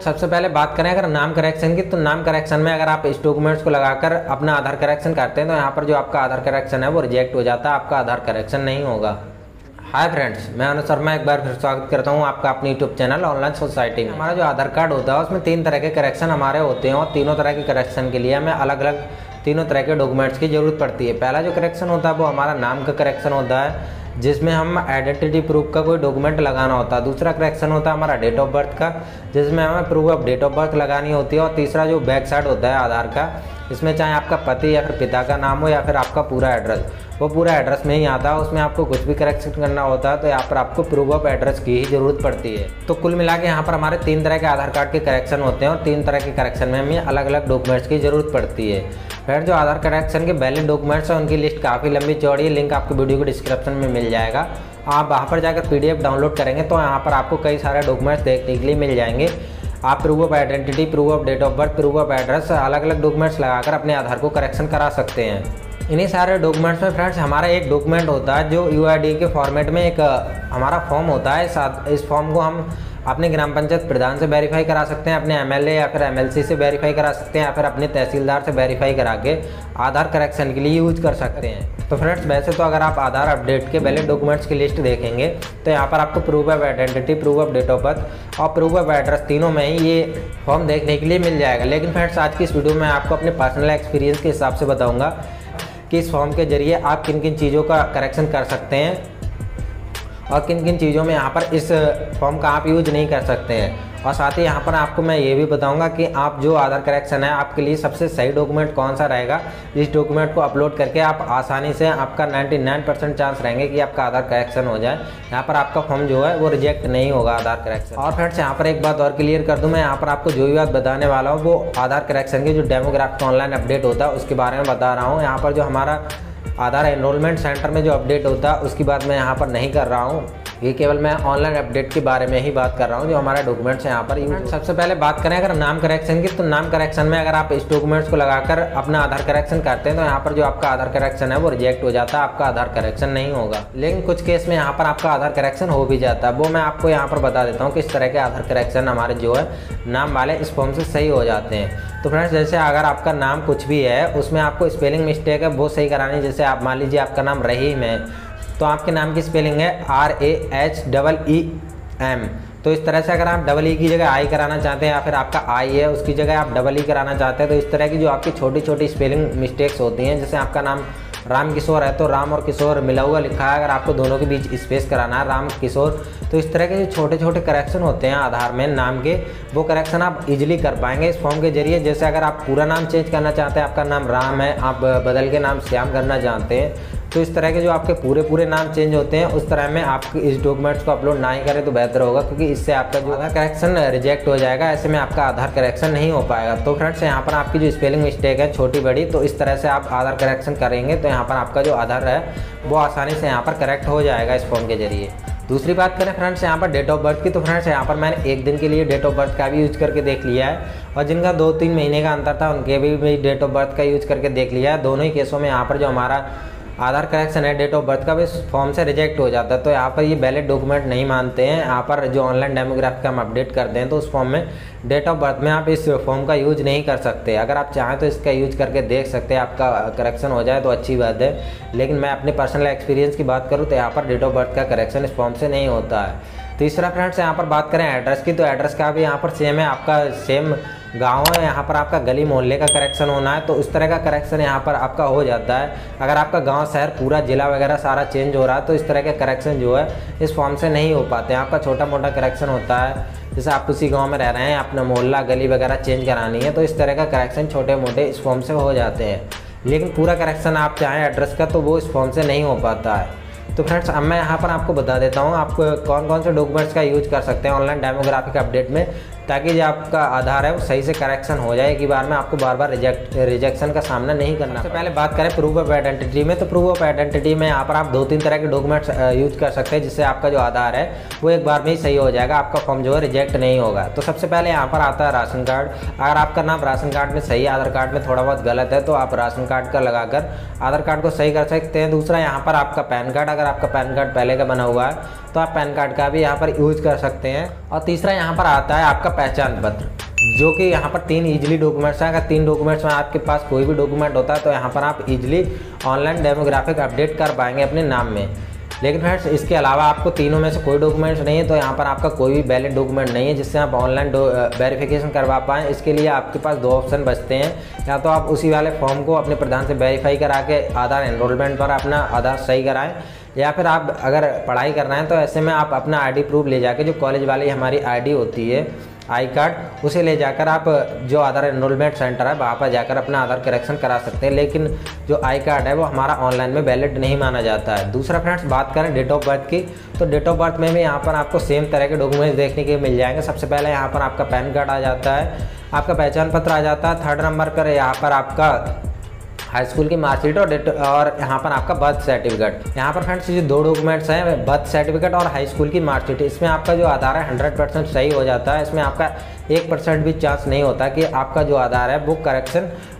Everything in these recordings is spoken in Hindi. सबसे पहले बात करें अगर नाम करेक्शन की, तो नाम करेक्शन में अगर आप इस डॉक्यूमेंट्स को लगाकर अपना आधार करेक्शन करते हैं तो यहाँ पर जो आपका आधार करेक्शन है वो रिजेक्ट हो जाता है, आपका आधार करेक्शन नहीं होगा। हाय फ्रेंड्स, मैं अनु शर्मा एक बार फिर स्वागत करता हूँ आपका अपने यूट्यूब चैनल ऑनलाइन सोसाइटी में। हमारा जो आधार कार्ड होता है उसमें तीन तरह के करेक्शन हमारे होते हैं और तीनों तरह के करेक्शन के लिए हमें अलग अलग तीनों तरह के डॉक्यूमेंट्स की ज़रूरत पड़ती है। पहला जो करेक्शन होता है वो हमारा नाम का करेक्शन होता है, जिसमें हम आइडेंटिटी प्रूफ का कोई डॉक्यूमेंट लगाना होता है। दूसरा करेक्शन होता है हमारा डेट ऑफ बर्थ का, जिसमें हमें proof of date of birth लगानी होती है। और तीसरा जो बैक साइड होता है आधार का, इसमें चाहे आपका पति या फिर पिता का नाम हो या फिर आपका पूरा एड्रेस, वो पूरा एड्रेस में ही आता है, उसमें आपको कुछ भी करेक्शन करना होता है तो यहाँ पर आपको प्रूफ ऑफ एड्रेस की ही ज़रूरत पड़ती है। तो कुल मिला के यहाँ पर हमारे तीन तरह के आधार कार्ड के करेक्शन होते हैं और तीन तरह के करेक्शन में हमें अलग अलग डॉक्यूमेंट्स की ज़रूरत पड़ती है। फिर जो आधार करेक्शन के वैलिड डॉक्यूमेंट्स हैं उनकी लिस्ट काफ़ी लंबी चौड़ी है, लिंक आपको वीडियो के डिस्क्रिप्शन में मिल जाएगा। आप वहाँ पर जाकर PDF डाउनलोड करेंगे तो यहाँ पर आपको कई सारे डॉक्यूमेंट्स देखने के लिए मिल जाएंगे। आप proof of identity, proof of date of birth, proof of address, अलग अलग डॉक्यूमेंट्स लगाकर अपने आधार को करेक्शन करा सकते हैं। इन्हीं सारे डॉक्यूमेंट्स में फ्रेंड्स हमारा एक डॉक्यूमेंट होता है जो UID के फॉर्मेट में एक हमारा फॉर्म होता है। इस फॉर्म को हम अपने ग्राम पंचायत प्रधान से वेरीफाई करा सकते हैं, अपने MLA या फिर MLC से वेरीफाई करा सकते हैं, या फिर अपने तहसीलदार से वेरीफाई करा के आधार करेक्शन के लिए यूज कर सकते हैं। तो फ्रेंड्स वैसे तो अगर आप आधार अपडेट के वैलिड डॉक्यूमेंट्स की लिस्ट देखेंगे तो यहाँ पर आपको proof of identity, proof of date of birth और प्रूफ ऑफ एड्रेस तीनों में ही ये फॉर्म देखने के लिए मिल जाएगा। लेकिन फ्रेंड्स आज की इस वीडियो में आपको अपने पर्सनल एक्सपीरियंस के हिसाब से बताऊँगा कि इस फॉर्म के जरिए आप किन किन चीज़ों का करेक्शन कर सकते हैं और किन किन चीज़ों में यहाँ पर इस फॉर्म का आप यूज नहीं कर सकते हैं। और साथ ही यहाँ पर आपको मैं ये भी बताऊंगा कि आप जो आधार करेक्शन है आपके लिए सबसे सही डॉक्यूमेंट कौन सा रहेगा, जिस डॉक्यूमेंट को अपलोड करके आप आसानी से आपका 99% चांस रहेंगे कि आपका आधार करेक्शन हो जाए, यहाँ पर आपका फॉर्म जो है वो रिजेक्ट नहीं होगा आधार करेक्शन। और फ्रेंड्स यहाँ पर एक बात और क्लियर कर दूँ, मैं यहाँ पर आपको जो भी बात बताने वाला हूँ वो आधार करेक्शन के जो डेमोग्राफिक ऑनलाइन अपडेट होता है उसके बारे में बता रहा हूँ। यहाँ पर जो हमारा आधार एनरोलमेंट सेंटर में जो अपडेट होता है उसकी बात मैं यहाँ पर नहीं कर रहा हूँ, ये केवल मैं ऑनलाइन अपडेट के बारे में ही बात कर रहा हूँ जो हमारे डॉक्यूमेंट्स हैं यहाँ पर यूज। सबसे पहले बात करें अगर नाम करेक्शन की, तो नाम करेक्शन में अगर आप इस डॉक्यूमेंट्स को लगाकर अपना आधार करेक्शन करते हैं तो यहाँ पर जो आपका आधार करेक्शन है वो रिजेक्ट हो जाता है, आपका आधार करेक्शन नहीं होगा। लेकिन कुछ केस में यहाँ पर आपका आधार करेक्शन हो भी जाता है, वो मैं आपको यहाँ पर बता देता हूँ किस तरह के आधार करेक्शन हमारे जो है नाम वाले इस फॉर्म से सही हो जाते हैं। तो फ्रेंड्स जैसे अगर आपका नाम कुछ भी है उसमें आपको स्पेलिंग मिस्टेक है वो सही करानी है। जैसे आप मान लीजिए आपका नाम रहीम है तो आपके नाम की स्पेलिंग है RAHEEM, तो इस तरह से अगर आप डबल ई की जगह आई कराना चाहते हैं या फिर आपका आई है उसकी जगह आप डबल ई कराना चाहते हैं, तो इस तरह की जो आपकी छोटी छोटी स्पेलिंग मिस्टेक्स होती हैं। जैसे आपका नाम राम किशोर है तो राम और किशोर मिला हुआ लिखा है, अगर आपको दोनों के बीच स्पेस कराना है राम किशोर, तो इस तरह के जो छोटे छोटे करेक्शन होते हैं आधार में नाम के वो करेक्शन आप इजीली कर पाएंगे इस फॉर्म के जरिए। जैसे अगर आप पूरा नाम चेंज करना चाहते हैं, आपका नाम राम है, आप बदल के नाम श्याम करना चाहते हैं, तो इस तरह के जो आपके पूरे नाम चेंज होते हैं उस तरह में आप इस डॉक्यूमेंट्स को अपलोड नहीं करें तो बेहतर होगा, क्योंकि इससे आपका जो आधार करेक्शन रिजेक्ट हो जाएगा, ऐसे में आपका आधार करेक्शन नहीं हो पाएगा। तो फ्रेंड्स यहाँ पर आपकी जो स्पेलिंग मिस्टेक है छोटी बड़ी, तो इस तरह से आप आधार करेक्शन करेंगे तो यहाँ पर आपका जो आधार है वो आसानी से यहाँ पर करेक्ट हो जाएगा इस फॉर्म के जरिए। दूसरी बात करें फ्रेंड्स यहाँ पर डेट ऑफ बर्थ की, तो फ्रेंड्स यहाँ पर मैंने एक दिन के लिए डेट ऑफ बर्थ का भी यूज करके देख लिया है और जिनका 2-3 महीने का अंतर था उनके भी डेट ऑफ बर्थ का यूज करके देख लिया है। दोनों ही केसों में यहाँ पर जो हमारा आधार करेक्शन है डेट ऑफ बर्थ का भी फॉर्म से रिजेक्ट हो जाता है, तो यहाँ पर ये वैलिड डॉक्यूमेंट नहीं मानते हैं। यहाँ पर जो ऑनलाइन डेमोग्राफिक हम अपडेट करते हैं तो उस फॉर्म में डेट ऑफ बर्थ में आप इस फॉर्म का यूज नहीं कर सकते। अगर आप चाहें तो इसका यूज करके देख सकते हैं, आपका करेक्शन हो जाए तो अच्छी बात है, लेकिन मैं अपने पर्सनल एक्सपीरियंस की बात करूँ तो यहाँ पर डेट ऑफ बर्थ का करेक्शन इस फॉर्म से नहीं होता है। तीसरा फ्रेंड्स यहाँ पर बात करें एड्रेस की, तो एड्रेस का भी यहाँ पर सेम है, आपका सेम गाँव है, यहाँ पर आपका गली मोहल्ले का करेक्शन होना है, तो उस तरह का करेक्शन यहाँ पर आपका हो जाता है। अगर आपका गांव, शहर, पूरा जिला वगैरह सारा चेंज हो रहा है तो इस तरह के करेक्शन जो है इस फॉर्म से नहीं हो पाते हैं, आपका छोटा मोटा करेक्शन होता है। जैसे आप उसी गांव में रह रहे हैं, अपना मोहल्ला गली वगैरह चेंज करानी है, तो इस तरह का करेक्शन छोटे मोटे इस फॉर्म से हो जाते हैं, लेकिन पूरा करेक्शन आप चाहें एड्रेस का तो वो इस फॉर्म से नहीं हो पाता है। तो फ्रेंड्स अब मैं यहाँ पर आपको बता देता हूँ आप कौन कौन से डॉक्यूमेंट्स का यूज कर सकते हैं ऑनलाइन डेमोग्राफिक अपडेट में, ताकि जो आपका आधार है वो सही से करेक्शन हो जाए, कि बार में आपको बार रिजेक्शन का सामना नहीं करना। सबसे पहले बात करें प्रूफ ऑफ आइडेंटिटी में, तो प्रूफ ऑफ आइडेंटिटी में यहाँ पर आप 2-3 तरह के डॉक्यूमेंट्स यूज कर सकते हैं, जिससे आपका जो आधार है वो एक बार में ही सही हो जाएगा, आपका फॉर्म जो है रिजेक्ट नहीं होगा। तो सबसे पहले यहाँ पर आता है राशन कार्ड। अगर आपका नाम राशन कार्ड में सही है, आधार कार्ड में थोड़ा बहुत गलत है, तो आप राशन कार्ड का लगाकर आधार कार्ड को सही कर सकते हैं। दूसरा यहाँ पर आपका पैन कार्ड, अगर आपका पैन कार्ड पहले का बना हुआ है तो आप पैन कार्ड का भी यहाँ पर यूज कर सकते हैं। और तीसरा यहाँ पर आता है आपका पहचान पत्र, जो कि यहाँ पर तीन ईजिली डॉक्यूमेंट्स हैं। अगर तीन डॉक्यूमेंट्स में आपके पास कोई भी डॉक्यूमेंट होता है तो यहाँ पर आप ईजिली ऑनलाइन डेमोग्राफिक अपडेट कर पाएंगे अपने नाम में। लेकिन फ्रेंड्स इसके अलावा आपको तीनों में से कोई डॉक्यूमेंट्स नहीं है तो यहाँ पर आपका कोई भी वैलिड डॉक्यूमेंट नहीं है जिससे आप ऑनलाइन वेरिफिकेशन करवा पाएँ। इसके लिए आपके पास दो ऑप्शन बचते हैं, या तो आप उसी वाले फॉर्म को अपने प्रधान से वेरीफाई करा के आधार एनरोलमेंट पर अपना आधार सही कराएं, या फिर आप अगर पढ़ाई करना है तो ऐसे में आप अपना ID प्रूफ ले जाके, जो कॉलेज वाली हमारी ID होती है आई कार्ड, उसे ले जाकर आप जो आधार एनरोलमेंट सेंटर है वहाँ पर जाकर अपना आधार करेक्शन करा सकते हैं। लेकिन जो आई कार्ड है वो हमारा ऑनलाइन में वैलिड नहीं माना जाता है। दूसरा फ्रेंड्स बात करें डेट ऑफ बर्थ की, तो डेट ऑफ बर्थ में भी यहाँ पर आपको सेम तरह के डॉक्यूमेंट्स देखने के मिल जाएंगे। सबसे पहले यहाँ पर आपका पैन कार्ड आ जाता है, आपका पहचान पत्र आ जाता है, थर्ड नंबर पर यहाँ पर आपका हाई स्कूल की मार्कशीट और यहाँ पर आपका बर्थ सर्टिफिकेट। यहाँ पर फ्रेंड्स ये दो डॉक्यूमेंट्स हैं, बर्थ सर्टिफिकेट और हाई स्कूल की मार्कशीट। इसमें आपका जो आधार है 100% सही हो जाता है। इसमें आपका 1% भी चांस नहीं होता कि आपका जो आधार है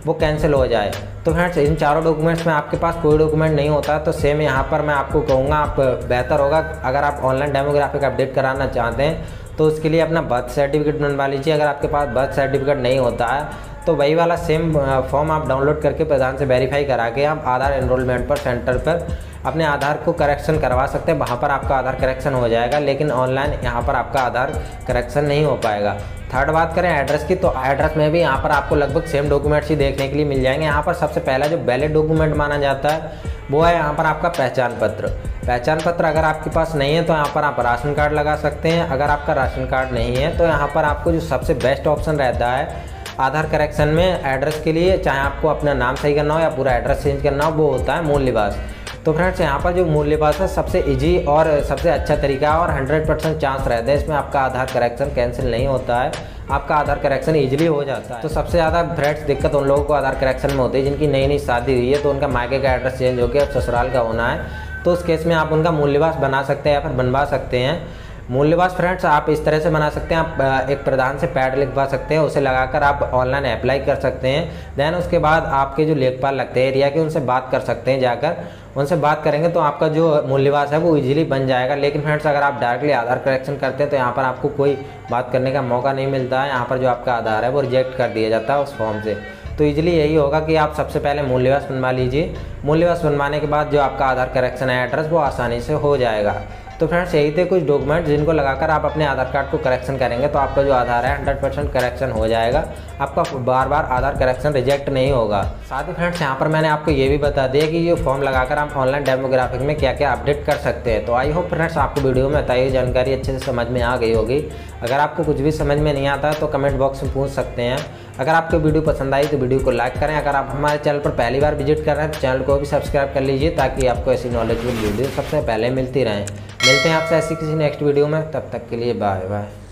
वो कैंसिल हो जाए। तो फ्रेंड्स इन चारों डॉक्यूमेंट्स में आपके पास कोई डॉक्यूमेंट नहीं होता, तो सेम यहाँ पर मैं आपको कहूँगा आप बेहतर होगा अगर आप ऑनलाइन डेमोग्राफिक अपडेट कराना चाहते हैं तो उसके लिए अपना बर्थ सर्टिफिकेट बनवा लीजिए। अगर आपके पास बर्थ सर्टिफिकेट नहीं होता है तो वही वाला सेम फॉर्म आप डाउनलोड करके प्रधान से वेरीफाई करा के आप आधार एनरोलमेंट पर सेंटर पर अपने आधार को करेक्शन करवा सकते हैं। वहाँ पर आपका आधार करेक्शन हो जाएगा, लेकिन ऑनलाइन यहाँ पर आपका आधार करेक्शन नहीं हो पाएगा। थर्ड बात करें एड्रेस की, तो एड्रेस में भी यहाँ पर आपको लगभग सेम डॉक्यूमेंट्स ही देखने के लिए मिल जाएंगे। यहाँ पर सबसे पहला जो वैलिड डॉक्यूमेंट माना जाता है वो है यहाँ पर आपका पहचान पत्र। पहचान पत्र अगर आपके पास नहीं है तो यहाँ पर आप राशन कार्ड लगा सकते हैं। अगर आपका राशन कार्ड नहीं है तो यहाँ पर आपको जो सबसे बेस्ट ऑप्शन रहता है आधार करेक्शन में एड्रेस के लिए, चाहे आपको अपना नाम सही करना हो या पूरा एड्रेस चेंज करना हो, वो होता है मूल निवास। तो फ्रेंड्स यहाँ पर जो मूल निवास है सबसे इजी और सबसे अच्छा तरीका है और 100% चांस रहता है, इसमें आपका आधार करेक्शन कैंसिल नहीं होता है, आपका आधार करेक्शन इजीली हो जाता है। तो सबसे ज़्यादा फ्रेंड्स दिक्कत उन लोगों को आधार करेक्शन में होती है जिनकी नई नई शादी हुई है, तो उनका मायके का एड्रेस चेंज होकर अब ससुराल का होना है। तो उस केस में आप उनका मूल निवास बना सकते हैं या फिर बनवा सकते हैं। मूल निवास फ्रेंड्स आप इस तरह से बना सकते हैं, आप एक प्रधान से पैड लिखवा सकते हैं, उसे लगाकर आप ऑनलाइन अप्लाई कर सकते हैं। देन उसके बाद आपके जो लेखपाल लगते हैं एरिया के, उनसे बात कर सकते हैं, जाकर उनसे बात करेंगे तो आपका जो मूल निवास है वो इजीली बन जाएगा। लेकिन फ्रेंड्स अगर आप डायरेक्टली आधार करेक्शन करते हैं तो यहाँ पर आपको कोई बात करने का मौका नहीं मिलता है। यहाँ पर जो आपका आधार है वो रिजेक्ट कर दिया जाता है उस फॉर्म से। तो इजीली यही होगा कि आप सबसे पहले मूल निवास बनवा लीजिए। मूल निवास बनवाने के बाद जो आपका आधार करेक्शन है एड्रेस वो आसानी से हो जाएगा। तो फ्रेंड्स यही थे कुछ डॉक्यूमेंट जिनको लगाकर आप अपने आधार कार्ड को करेक्शन करेंगे तो आपका जो आधार है 100% करेक्शन हो जाएगा, आपका बार बार आधार करेक्शन रिजेक्ट नहीं होगा। साथ ही फ्रेंड्स यहाँ पर मैंने आपको ये भी बता दिया कि ये फॉर्म लगाकर आप ऑनलाइन डेमोग्राफिक में क्या क्या अपडेट कर सकते हैं। तो आई होप फ्रेंड्स आपको वीडियो में बताई हुई जानकारी अच्छे से समझ में आ गई होगी। अगर आपको कुछ भी समझ में नहीं आता तो कमेंट बॉक्स में पूछ सकते हैं। अगर आपको वीडियो पसंद आई तो वीडियो को लाइक करें। अगर आप हमारे चैनल पर पहली बार विजिट कर रहे हैं तो चैनल को भी सब्सक्राइब कर लीजिए ताकि आपको ऐसी नॉलेजफुल वीडियो सबसे पहले मिलती रहें। मिलते हैं आपसे ऐसी किसी नेक्स्ट वीडियो में, तब तक के लिए बाय बाय।